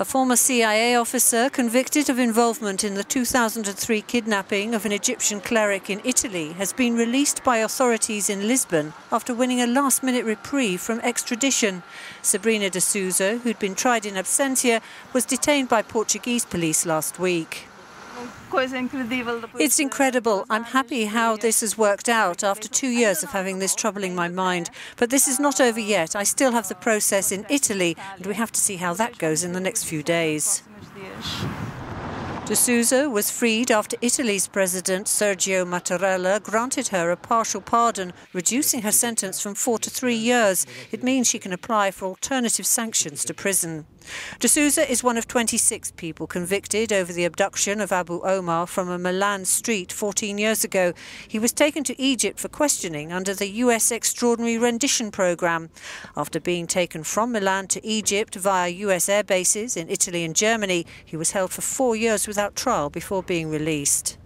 a former CIA officer convicted of involvement in the 2003 kidnapping of an Egyptian cleric in Italy has been released by authorities in Lisbon after winning a last-minute reprieve from extradition. Sabrina de Sousa, who'd been tried in absentia, was detained by Portuguese police last week. It's incredible. I'm happy how this has worked out after 2 years of having this troubling my mind. But this is not over yet. I still have the process in Italy, and we have to see how that goes in the next few days. De Sousa was freed after Italy's president, Sergio Mattarella, granted her a partial pardon, reducing her sentence from 4 to 3 years. It means she can apply for alternative sanctions to prison. De Sousa is one of 26 people convicted over the abduction of Abu Omar from a Milan street 14 years ago. He was taken to Egypt for questioning under the US Extraordinary Rendition Program. After being taken from Milan to Egypt via US air bases in Italy and Germany, he was held for 4 years without trial before being released.